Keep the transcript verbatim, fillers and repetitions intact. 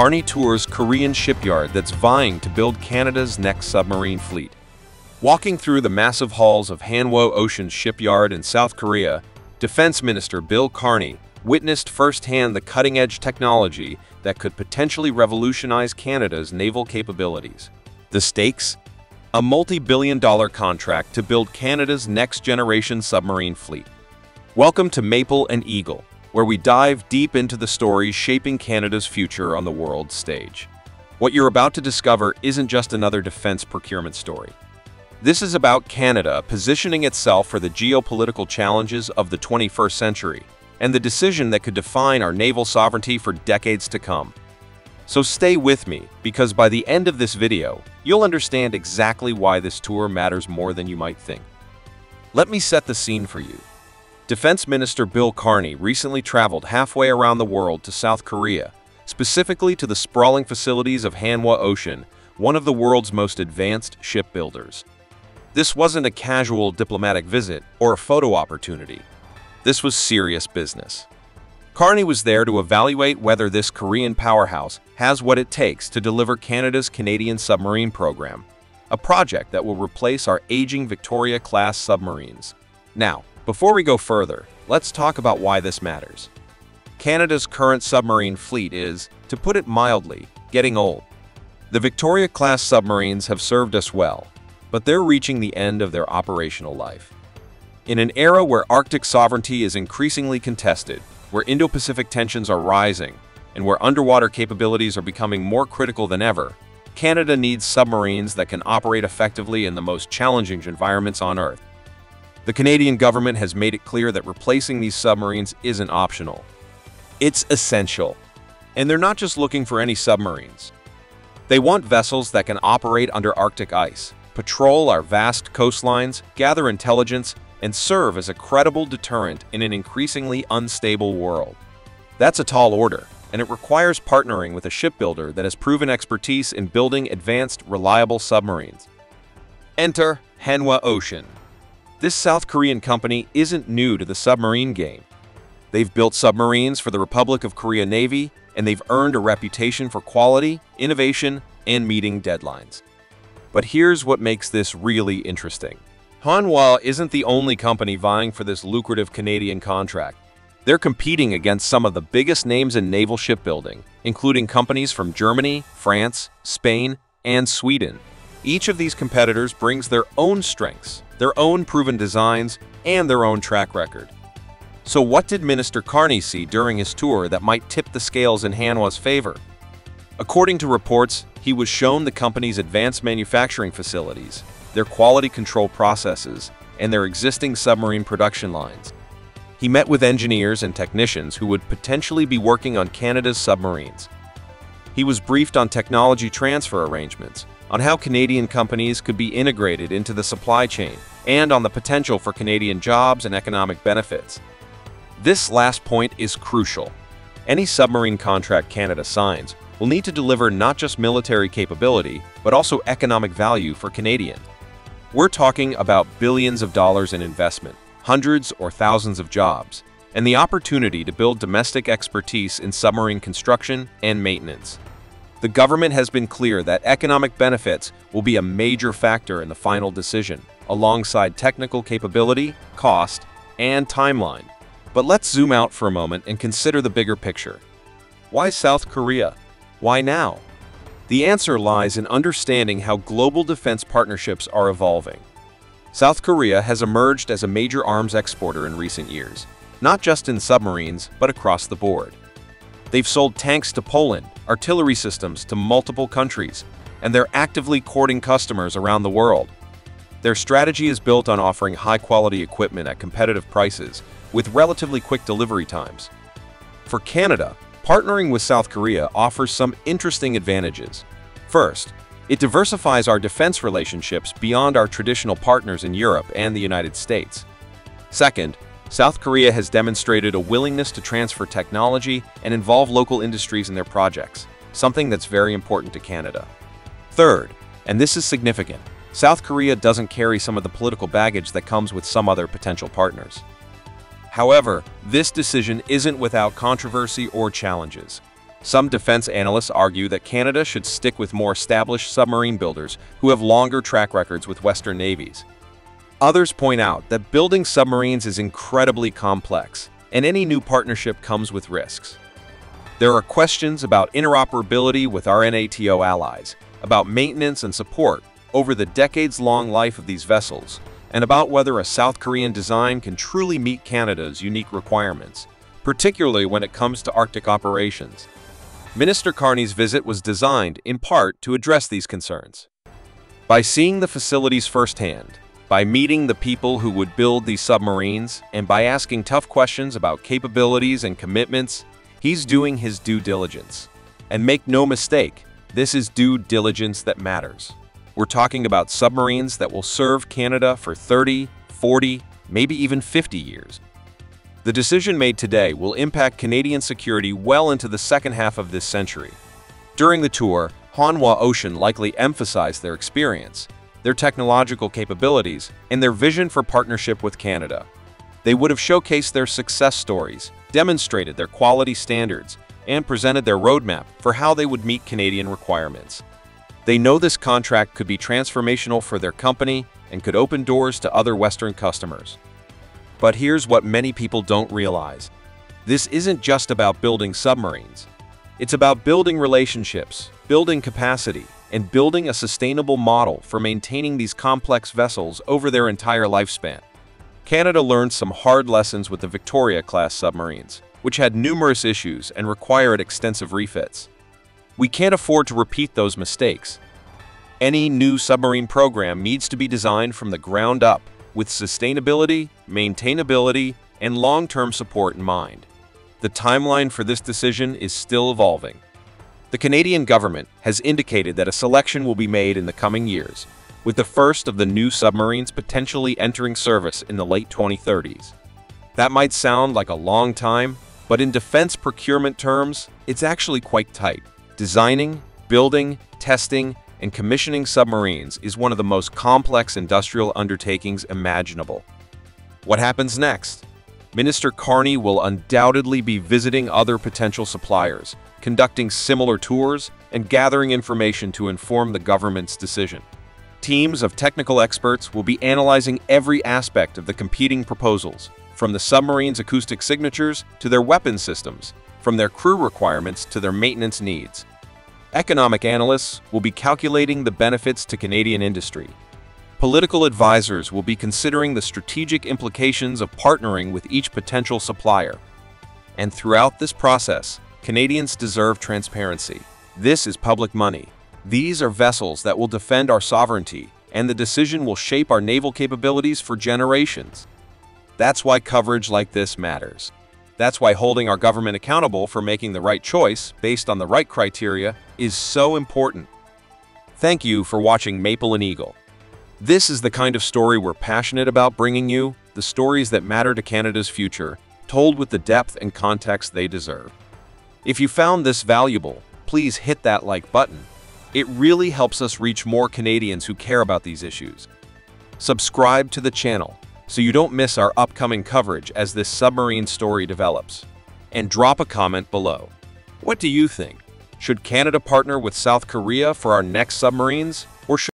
Carney tours Korean shipyard that's vying to build Canada's next submarine fleet. Walking through the massive halls of Hanwha Ocean shipyard in South Korea, Defense Minister Bill Carney witnessed firsthand the cutting-edge technology that could potentially revolutionize Canada's naval capabilities. The stakes? A multi-billion dollar contract to build Canada's next-generation submarine fleet. Welcome to Maple and Eagle, where we dive deep into the stories shaping Canada's future on the world stage. What you're about to discover isn't just another defense procurement story. This is about Canada positioning itself for the geopolitical challenges of the twenty-first century and the decision that could define our naval sovereignty for decades to come. So stay with me, because by the end of this video, you'll understand exactly why this tour matters more than you might think. Let me set the scene for you. Defense Minister Bill Carney recently traveled halfway around the world to South Korea, specifically to the sprawling facilities of Hanwha Ocean, one of the world's most advanced shipbuilders. This wasn't a casual diplomatic visit or a photo opportunity. This was serious business. Carney was there to evaluate whether this Korean powerhouse has what it takes to deliver Canada's Canadian submarine program, a project that will replace our aging Victoria-class submarines. Now, before we go further, let's talk about why this matters. Canada's current submarine fleet is, to put it mildly, getting old. The Victoria-class submarines have served us well, but they're reaching the end of their operational life. In an era where Arctic sovereignty is increasingly contested, where Indo-Pacific tensions are rising, and where underwater capabilities are becoming more critical than ever, Canada needs submarines that can operate effectively in the most challenging environments on Earth. The Canadian government has made it clear that replacing these submarines isn't optional. It's essential. And they're not just looking for any submarines. They want vessels that can operate under Arctic ice, patrol our vast coastlines, gather intelligence, and serve as a credible deterrent in an increasingly unstable world. That's a tall order, and it requires partnering with a shipbuilder that has proven expertise in building advanced, reliable submarines. Enter Hanwha Ocean. This South Korean company isn't new to the submarine game. They've built submarines for the Republic of Korea Navy, and they've earned a reputation for quality, innovation, and meeting deadlines. But here's what makes this really interesting. Hanwha isn't the only company vying for this lucrative Canadian contract. They're competing against some of the biggest names in naval shipbuilding, including companies from Germany, France, Spain, and Sweden. Each of these competitors brings their own strengths, their own proven designs, and their own track record. So what did Minister Carney see during his tour that might tip the scales in Hanwha's favor? According to reports, he was shown the company's advanced manufacturing facilities, their quality control processes, and their existing submarine production lines. He met with engineers and technicians who would potentially be working on Canada's submarines. He was briefed on technology transfer arrangements, on how Canadian companies could be integrated into the supply chain, and on the potential for Canadian jobs and economic benefits. This last point is crucial. Any submarine contract Canada signs will need to deliver not just military capability, but also economic value for Canadians. We're talking about billions of dollars in investment, hundreds or thousands of jobs, and the opportunity to build domestic expertise in submarine construction and maintenance. The government has been clear that economic benefits will be a major factor in the final decision, alongside technical capability, cost, and timeline. But let's zoom out for a moment and consider the bigger picture. Why South Korea? Why now? The answer lies in understanding how global defense partnerships are evolving. South Korea has emerged as a major arms exporter in recent years, not just in submarines, but across the board. They've sold tanks to Poland, artillery systems to multiple countries, and they're actively courting customers around the world. Their strategy is built on offering high-quality equipment at competitive prices with relatively quick delivery times. For Canada, partnering with South Korea offers some interesting advantages. First, it diversifies our defense relationships beyond our traditional partners in Europe and the United States. Second, South Korea has demonstrated a willingness to transfer technology and involve local industries in their projects, something that's very important to Canada. Third, and this is significant, South Korea doesn't carry some of the political baggage that comes with some other potential partners. However, this decision isn't without controversy or challenges. Some defense analysts argue that Canada should stick with more established submarine builders who have longer track records with Western navies. Others point out that building submarines is incredibly complex, and any new partnership comes with risks. There are questions about interoperability with our NATO allies, about maintenance and support over the decades-long life of these vessels, and about whether a South Korean design can truly meet Canada's unique requirements, particularly when it comes to Arctic operations. Minister Carney's visit was designed, in part, to address these concerns. By seeing the facilities firsthand, by meeting the people who would build these submarines, and by asking tough questions about capabilities and commitments, he's doing his due diligence. And make no mistake, this is due diligence that matters. We're talking about submarines that will serve Canada for thirty, forty, maybe even fifty years. The decision made today will impact Canadian security well into the second half of this century. During the tour, Hanwha Ocean likely emphasized their experience, their technological capabilities, and their vision for partnership with Canada. They would have showcased their success stories, demonstrated their quality standards, and presented their roadmap for how they would meet Canadian requirements. They know this contract could be transformational for their company and could open doors to other Western customers. But here's what many people don't realize. This isn't just about building submarines. It's about building relationships, building capacity, and building a sustainable model for maintaining these complex vessels over their entire lifespan. Canada learned some hard lessons with the Victoria-class submarines, which had numerous issues and required extensive refits. We can't afford to repeat those mistakes. Any new submarine program needs to be designed from the ground up, with sustainability, maintainability, and long-term support in mind. The timeline for this decision is still evolving. The Canadian government has indicated that a selection will be made in the coming years, with the first of the new submarines potentially entering service in the late twenty thirties. That might sound like a long time, but in defense procurement terms, it's actually quite tight. Designing, building, testing, and commissioning submarines is one of the most complex industrial undertakings imaginable. What happens next? Minister Carney will undoubtedly be visiting other potential suppliers, conducting similar tours, and gathering information to inform the government's decision. Teams of technical experts will be analyzing every aspect of the competing proposals, from the submarines' acoustic signatures to their weapon systems, from their crew requirements to their maintenance needs. Economic analysts will be calculating the benefits to Canadian industry. Political advisors will be considering the strategic implications of partnering with each potential supplier. And throughout this process, Canadians deserve transparency. This is public money. These are vessels that will defend our sovereignty, and the decision will shape our naval capabilities for generations. That's why coverage like this matters. That's why holding our government accountable for making the right choice based on the right criteria is so important. Thank you for watching Maple and Eagle. This is the kind of story we're passionate about bringing you, the stories that matter to Canada's future, told with the depth and context they deserve. If you found this valuable, please hit that like button. It really helps us reach more Canadians who care about these issues. Subscribe to the channel so you don't miss our upcoming coverage as this submarine story develops. And drop a comment below. What do you think? Should Canada partner with South Korea for our next submarines, or should